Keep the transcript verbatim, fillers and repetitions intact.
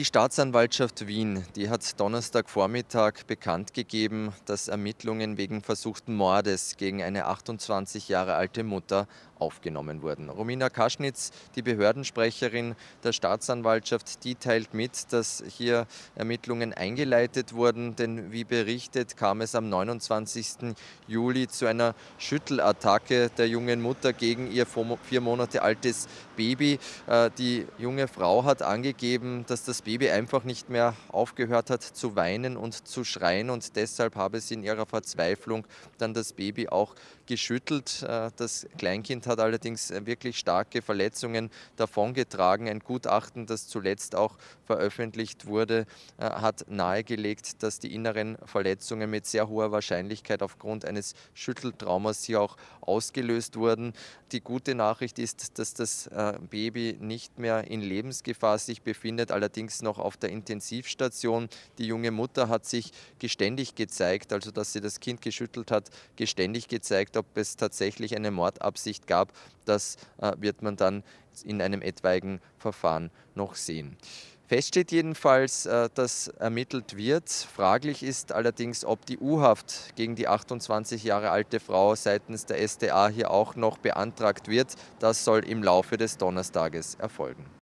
Die Staatsanwaltschaft Wien, die hat Donnerstagvormittag bekannt gegeben, dass Ermittlungen wegen versuchten Mordes gegen eine achtundzwanzig Jahre alte Mutter aufgenommen wurden. Romina Kaschnitz, die Behördensprecherin der Staatsanwaltschaft, die teilt mit, dass hier Ermittlungen eingeleitet wurden, denn wie berichtet, kam es am neunundzwanzigsten Juli zu einer Schüttelattacke der jungen Mutter gegen ihr vier Monate altes Baby. Die junge Frau hat angegeben, dass das Baby Baby einfach nicht mehr aufgehört hat zu weinen und zu schreien, und deshalb habe sie in ihrer Verzweiflung dann das Baby auch geschüttelt. Das Kleinkind hat allerdings wirklich starke Verletzungen davongetragen. Ein Gutachten, das zuletzt auch veröffentlicht wurde, hat nahegelegt, dass die inneren Verletzungen mit sehr hoher Wahrscheinlichkeit aufgrund eines Schütteltraumas hier auch ausgelöst wurden. Die gute Nachricht ist, dass das Baby nicht mehr in Lebensgefahr sich befindet, allerdings noch auf der Intensivstation. Die junge Mutter hat sich geständig gezeigt, also dass sie das Kind geschüttelt hat, geständig gezeigt. Ob es tatsächlich eine Mordabsicht gab, das äh, wird man dann in einem etwaigen Verfahren noch sehen. Fest steht jedenfalls, dass ermittelt wird. Fraglich ist allerdings, ob die U-Haft gegen die achtundzwanzig Jahre alte Frau seitens der S D A hier auch noch beantragt wird. Das soll im Laufe des Donnerstages erfolgen.